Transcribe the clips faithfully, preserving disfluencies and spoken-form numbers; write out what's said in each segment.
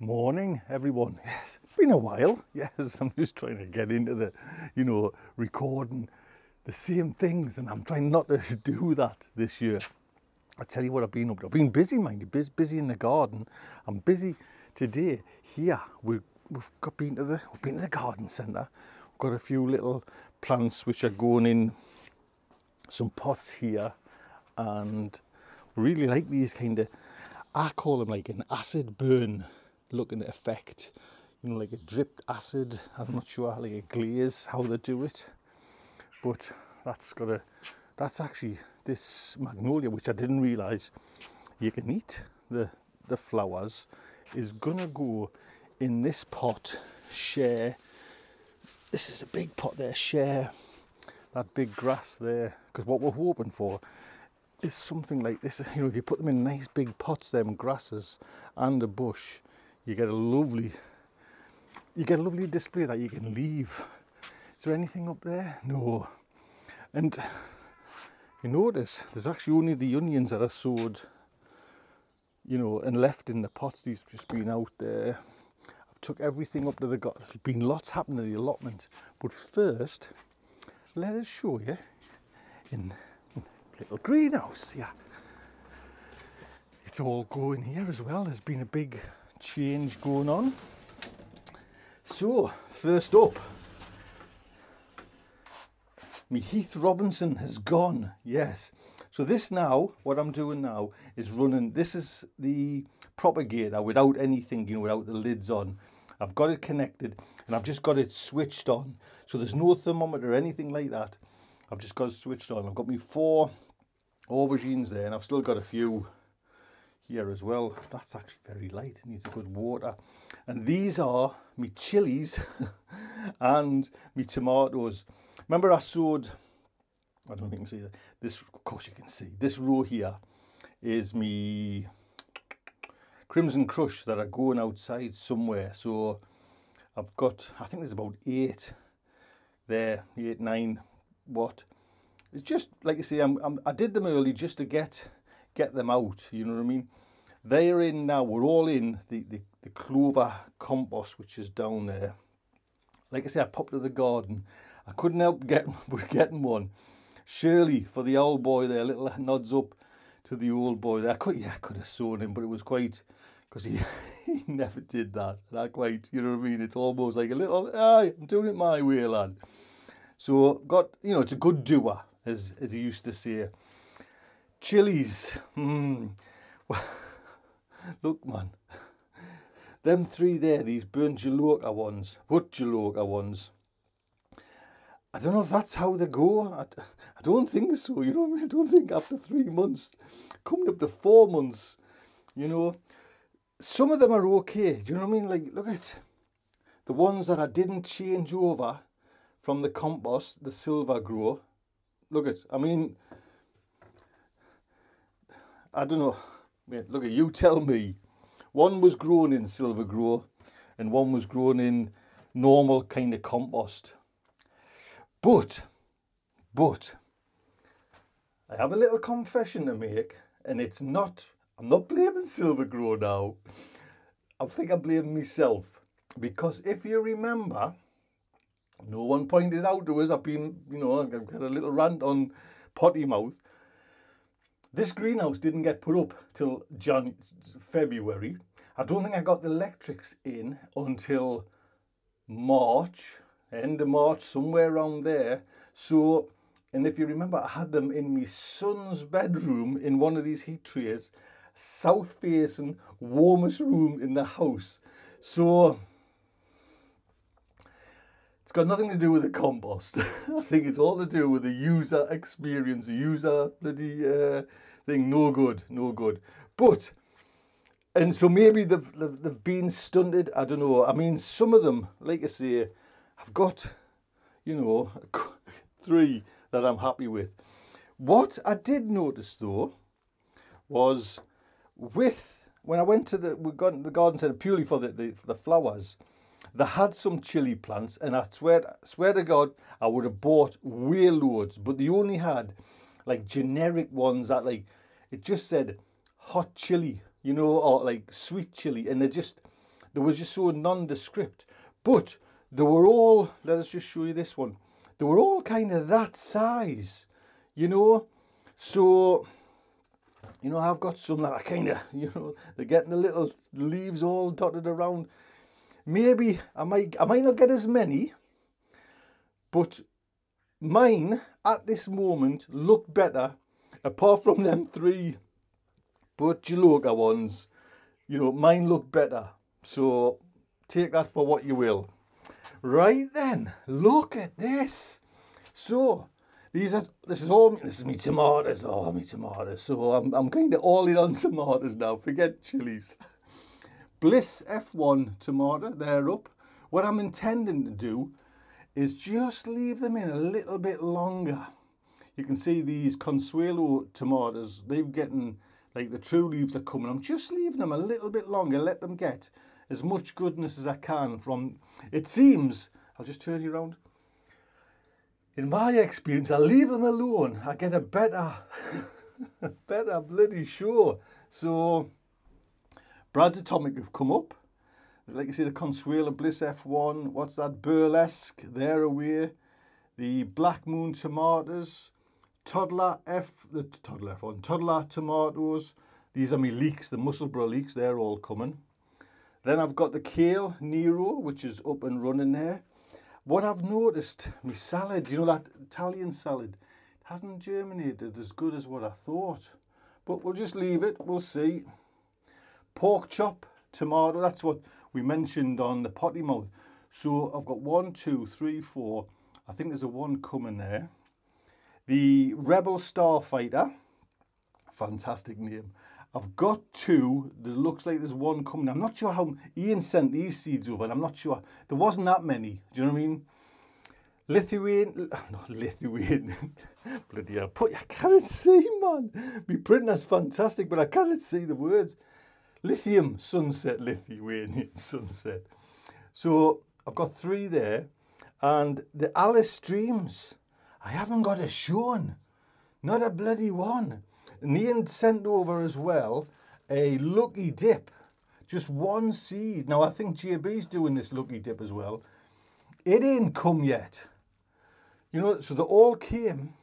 Morning, everyone. Yes, it's been a while. Yes, I'm just trying to get into the, you know, recording the same things, and I'm trying not to do that this year. I tell you what I've been up to. I've been busy, mind you, busy in the garden. I'm busy today here. We've, we've got been to the we've been to the garden centre. We've got a few little plants which are going in some pots here, and really like these kind of, I call them like an acid burn looking effect, you know, like a dripped acid. I'm not sure, like a glaze, how they do it, but that's got a, that's actually this magnolia, which I didn't realise you can eat the the flowers, is gonna go in this pot. Share, this is a big pot there, share that big grass there, because what we're hoping for is something like this. You know, if you put them in nice big pots, them grasses and a bush, you get a lovely, you get a lovely display that you can leave. Is there anything up there? No. And you notice there's actually only the onions that are sowed, you know, and left in the pots. These have just been out there. I've took everything up to the, there's been lots happening in the allotment. But first, let us show you in the little greenhouse. Yeah, it's all going here as well. There's been a big change going on. So first up, me Heath Robinson has gone. Yes, so this now, what I'm doing now is running, this is the propagator without anything, you know, without the lids on. I've got it connected and I've just got it switched on, so there's no thermometer or anything like that. I've just got it switched on. I've got me four aubergines there, and I've still got a few here as well. That's actually very light, it needs a good water. And these are me chilies and me tomatoes. Remember I sowed, I don't think you can see that, this, of course you can see, this row here is me Crimson Crush that are going outside somewhere. So I've got, I think there's about eight there, eight, nine, what? It's just, like you say, I'm, I'm, I did them early just to get get them out, you know what I mean? They're in now, we're all in the, the, the clover compost, which is down there. Like I said, I popped to the garden. I couldn't help get, getting one. Shirley, for the old boy there, little nods up to the old boy there. I could, yeah, I could have sown him, but it was quite, because he, he never did that. That quite, you know what I mean? It's almost like a little, ah, I'm doing it my way, lad. So got, you know, it's a good doer, as, as he used to say. Chilies, mm. Well, look man, them three there, these Bhut Jolokia ones, Bhut Jolokia ones, I don't know if that's how they go. I, I don't think so, you know what I mean? I don't think after three months, coming up to four months, you know, some of them are okay, you know what I mean? Like, look at the ones that I didn't change over from the compost, the silver grow, look at, I mean, I don't know, wait, look at you, tell me. One was grown in silver grow and one was grown in normal kind of compost. But, but, I have a little confession to make, and it's not, I'm not blaming silver grow now. I think I'm blaming myself, because if you remember, no one pointed out to us, I've been, you know, I've got a little rant on potty mouth. This greenhouse didn't get put up till Jan February. I don't think I got the electrics in until March, end of March, somewhere around there. So, and if you remember, I had them in my son's bedroom in one of these heat trays, south facing, warmest room in the house. So, it's got nothing to do with the compost. I think it's all to do with the user experience, the user bloody uh, thing. No good, no good. But, and so maybe they've, they've, they've been stunted. I don't know. I mean, some of them, like I say, I've got, you know, three that I'm happy with. What I did notice, though, was with, when I went to the, we got to the garden centre purely for the, the, for the flowers, they had some chili plants, and I swear, swear to God, I would have bought way loads, but they only had like generic ones that like, it just said hot chili, you know, or like sweet chili, and they just, They were just so nondescript. But they were all, let us just show you this one. They were all kind of that size, you know. So, you know, I've got some that I kind of, you know, they're getting the little leaves all dotted around. Maybe I might, I might not get as many, but mine at this moment look better, apart from them three Bhut Jolokia ones. You know, mine look better. So take that for what you will. Right then, look at this. So these are, this is all, this is me tomatoes, oh me tomatoes. So I'm, I'm kind of all in on tomatoes now, forget chilies. Bliss F one tomato, they're up. What I'm intending to do is just leave them in a little bit longer. You can see these Consuelo tomatoes, they've getting, like the true leaves are coming. I'm just leaving them a little bit longer, let them get as much goodness as I can from, it seems, I'll just turn you around. In my experience, I leave them alone, I get a better, better bloody show. So, Brad's Atomic have come up. Like you see, the Consuelo, Bliss F one, what's that, Burlesque, they're away. The Black Moon tomatoes, Toddler F, the Toddler F one, Toddler tomatoes. These are my leeks, the Musselburgh leeks, they're all coming. Then I've got the kale, Nero, which is up and running there. What I've noticed, my salad, you know that Italian salad, it hasn't germinated as good as what I thought. But we'll just leave it, we'll see. Pork chop, tomato, that's what we mentioned on the potty mouth. So I've got one, two, three, four. I think there's a one coming there. The Rebel Starfighter, fantastic name. I've got two, there looks like there's one coming. I'm not sure how, Ian sent these seeds over and I'm not sure. There wasn't that many, do you know what I mean? Lithuanian, not Lithuanian, bloody hell, put, I can't see, man. My printer's fantastic, but I can't see the words. Lithium Sunset, Lithuanian Sunset. So I've got three there. And the Alice Dreams, I haven't got a shown, not a bloody one. And Ian sent over as well a lucky dip, just one seed. Now I think J B's doing this lucky dip as well. It ain't come yet. You know, so they all came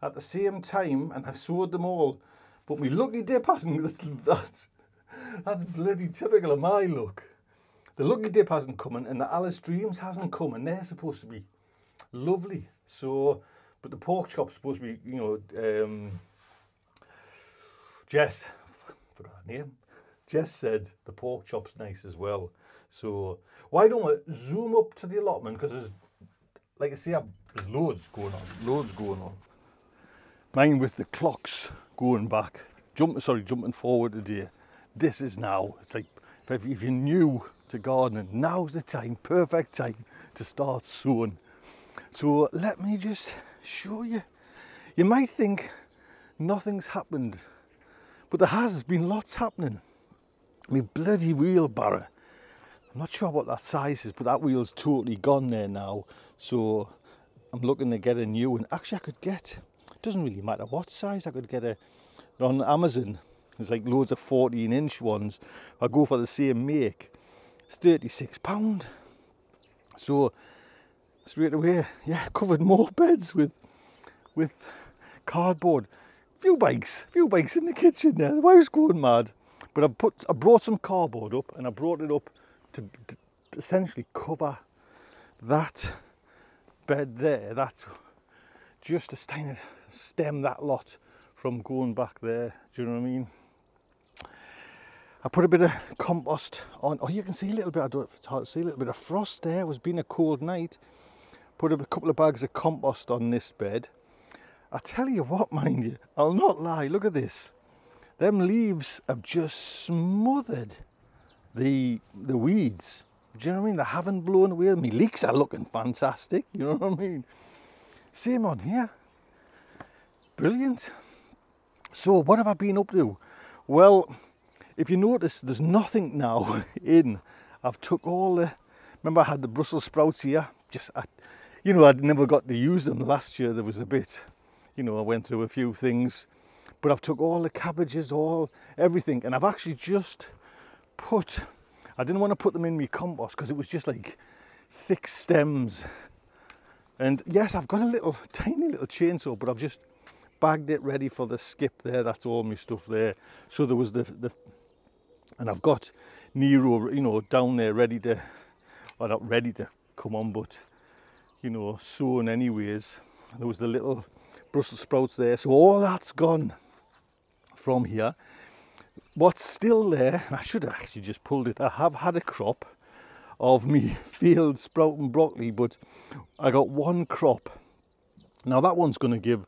at the same time and I sowed them all. But my lucky dip hasn't, that's, that's, that's bloody typical of my luck. The lucky dip hasn't come and the Alice Dreams hasn't come and they're supposed to be lovely. So, but the pork chop's supposed to be, you know, um, Jess, forgot her name, Jess said the pork chop's nice as well. So why don't I zoom up to the allotment, because there's, like I say, I've, there's loads going on, loads going on. Mine with the clocks going back, jumping, sorry, jumping forward today. This is now, it's like, if, if you're new to gardening, now's the time, perfect time to start sowing. So let me just show you. You might think nothing's happened, but there has been lots happening. My bloody wheelbarrow. I'm not sure what that size is, but that wheel's totally gone there now. So I'm looking to get a new one. Actually, I could get, it doesn't really matter what size, I could get a, on Amazon, there's like loads of fourteen inch ones. I go for the same make, it's thirty-six pound. So straight away, yeah, covered more beds with, with cardboard. Few bikes, few bikes in the kitchen there. The wife's going mad, but I put, I brought some cardboard up, and I brought it up to, to, to essentially cover that bed there. That's just to kind of stem that lot from going back there. Do you know what I mean? I put a bit of compost on. Oh, you can see a little bit. I don't know if it's hard to see a little bit of frost there. It was being a cold night. Put up a couple of bags of compost on this bed. I tell you what, mind you, I'll not lie, look at this. Them leaves have just smothered the the weeds. Do you know what I mean? They haven't blown away. My leeks are looking fantastic, you know what I mean? Same on here. Brilliant. So what have I been up to? Well, if you notice, there's nothing now in. I've took all the, remember I had the Brussels sprouts here? Just, I, you know, I'd never got to use them last year. There was a bit, you know, I went through a few things, but I've took all the cabbages, all, everything, and I've actually just put, I didn't want to put them in my compost because it was just like thick stems. And yes, I've got a little tiny little chainsaw, but I've just bagged it ready for the skip there. That's all my stuff there. So there was the, the and I've got Nero, you know, down there ready to, well, not ready to come on, but, you know, sown anyways. There was the little Brussels sprouts there. So all that's gone from here. What's still there, I should have actually just pulled it, I have had a crop of me field sprouting broccoli, but I got one crop. Now that one's going to give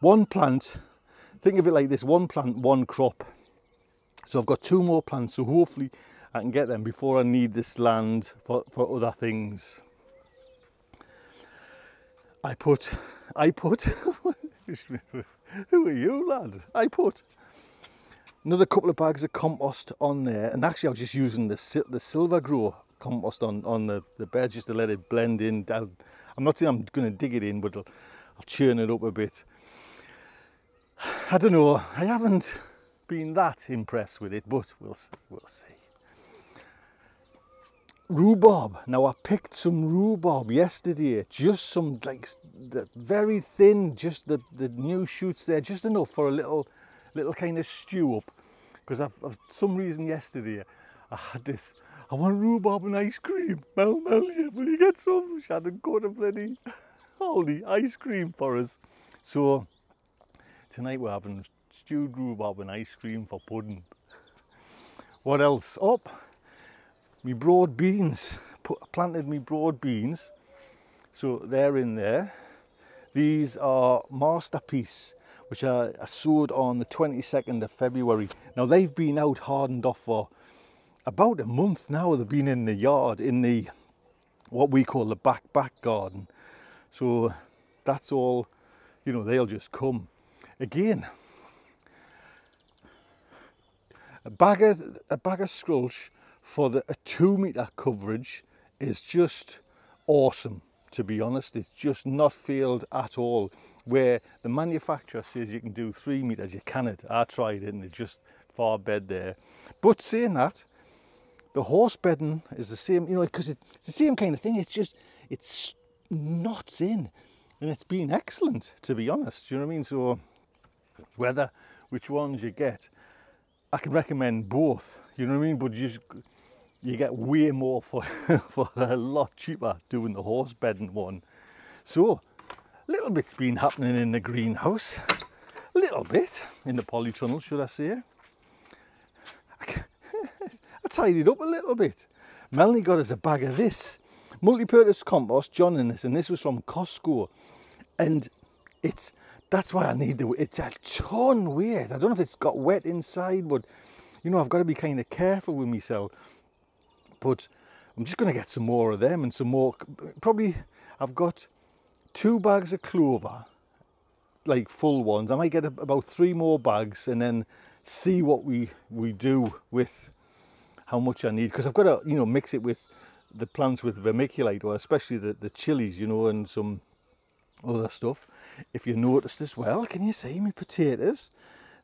one plant, think of it like this, one plant, one crop. So I've got two more plants, so hopefully I can get them before I need this land for, for other things. I put, I put, who are you, lad? I put another couple of bags of compost on there, and actually I was just using the, the silver grow compost on, on the, the beds just to let it blend in. I'll, I'm not saying I'm going to dig it in, but I'll, I'll churn it up a bit. I don't know, I haven't been that impressed with it, but we'll see, we'll see. Rhubarb. Now I picked some rhubarb yesterday, just some like the very thin, just the, the new shoots there, just enough for a little little kind of stew up, because I've, I've some reason yesterday I had this, I want rhubarb and ice cream. Mel, Mel, will you get some? She hadn't got a bloody Aldi ice cream for us. So tonight we're having stewed rhubarb and ice cream for pudding. What else? Up, oh, me broad beans. Put, planted me broad beans, so they're in there. These are Masterpiece, which I, I sowed on the twenty-second of February. Now they've been out hardened off for about a month now. They've been in the yard, in the, what we call the back back garden. So that's all, you know, they'll just come. Again, a bag of, a bag of squelch for the a two meter coverage is just awesome. To be honest, it's just not failed at all. Where the manufacturer says you can do three meters, you cannot. I tried it and it's just far bed there. But saying that, the horse bedding is the same, you know, because it's the same kind of thing. It's just, it's knots in, and it's been excellent, to be honest. Do you know what I mean? So whether, which ones you get, I can recommend both. You know what I mean? But you just, you get way more for, for a lot cheaper doing the horse bedding one. So, little bit's been happening in the greenhouse. A little bit, in the polytunnel, should I say. I, I tidied up a little bit. Melanie got us a bag of this. Multi-purpose compost, John and this, and this was from Costco. And it's, that's why I need the, it's a ton weight. I don't know if it's got wet inside, but, you know, I've got to be kind of careful with myself. But I'm just going to get some more of them and some more. Probably I've got two bags of clover, like full ones. I might get about three more bags and then see what we we do with how much I need, because I've got to, you know, mix it with the plants with vermiculite, or especially the the chilies, you know, and some other stuff. If you noticed as well, can you see my potatoes?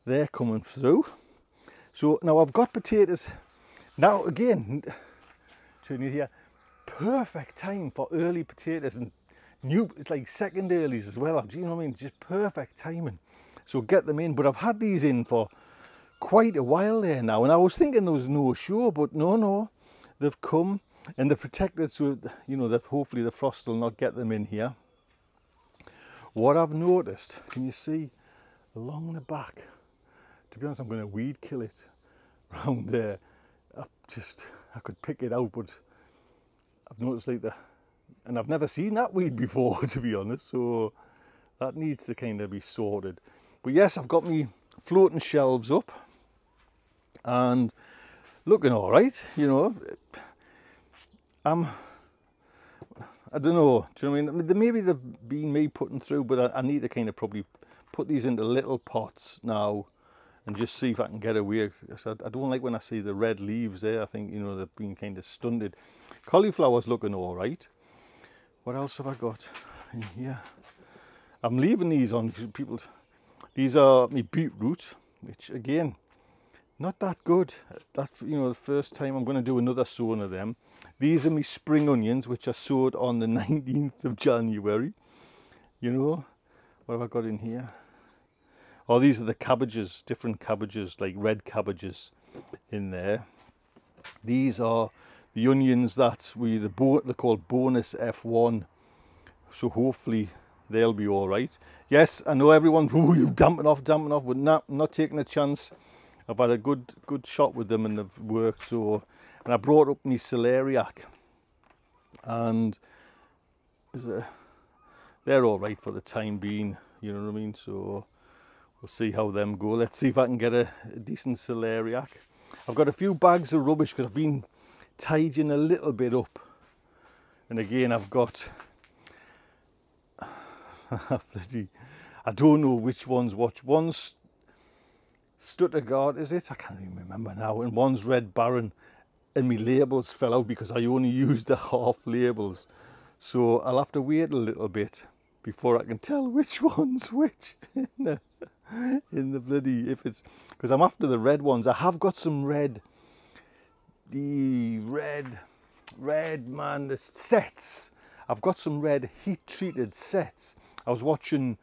They're coming through. So now I've got potatoes. Now again, here, perfect time for early potatoes and new, it's like second earlies as well. Do you know what I mean? Just perfect timing. So get them in. But I've had these in for quite a while there now, and I was thinking there was no show, but no, no, they've come and they're protected, so you know that hopefully the frost will not get them in here. What I've noticed, can you see along the back? To be honest, I'm going to weed kill it round there. I just, I could pick it out, but I've noticed like the, and I've never seen that weed before, to be honest, so that needs to kind of be sorted. But yes, I've got me floating shelves up and looking all right, you know. I'm, I don't know, do you know what I mean? Maybe they've been me putting through, but I, I need to kind of probably put these into little pots now and just see if I can get away. I don't like when I see the red leaves there. I think, you know, they've been kind of stunted. Cauliflower's looking all right. What else have I got in here? I'm leaving these on because people, these are my beetroot, which again, not that good. That's, you know, the first time. I'm going to do another sowing of them. These are my spring onions, which I sowed on the nineteenth of January. You know, what have I got in here? Oh, these are the cabbages, different cabbages, like red cabbages in there. These are the onions that we, the bo they're called Bonus F one. So hopefully they'll be all right. Yes, I know everyone, ooh, you dampen off, dampen off, but not, not taking a chance. I've had a good good shot with them and they've worked. So, and I brought up my celeriac, and is it, they're all right for the time being, you know what I mean? So we'll see how them go. Let's see if I can get a, a decent celeriac. I've got a few bags of rubbish because I've been tidying a little bit up, and again I've got bloody, I don't know which one's which. One's Stuttgart, is it? I can't even remember now. And one's Red Baron, and my labels fell out because I only used the half labels. So I'll have to wait a little bit before I can tell which one's which in the, in the bloody, if it's, because I'm after the red ones. I have got some red, the red, red man, the sets. I've got some red heat treated sets. I was watching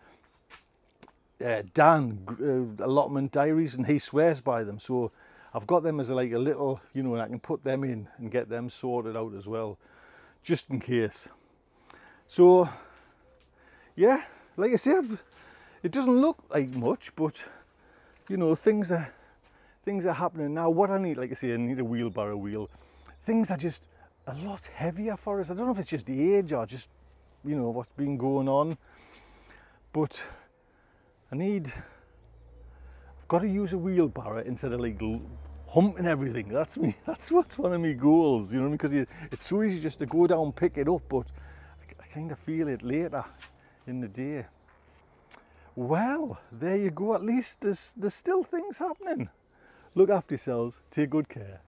Uh, Dan uh, allotment diaries, and he swears by them, so I've got them as a, like a little, you know, and I can put them in and get them sorted out as well, just in case. So yeah, like I say, I've, it doesn't look like much, but you know, things are things are happening now. What I need, like I say, I need a wheelbarrow wheel. Things are just a lot heavier for us. I don't know if it's just the age or just, you know, what's been going on, but I need, I've got to use a wheelbarrow instead of like humping everything. That's me, that's what's one of my goals, you know what I mean? Because it's so easy just to go down, pick it up, but I, I kind of feel it later in the day. Well, there you go. At least there's, there's still things happening. Look after yourselves. Take good care.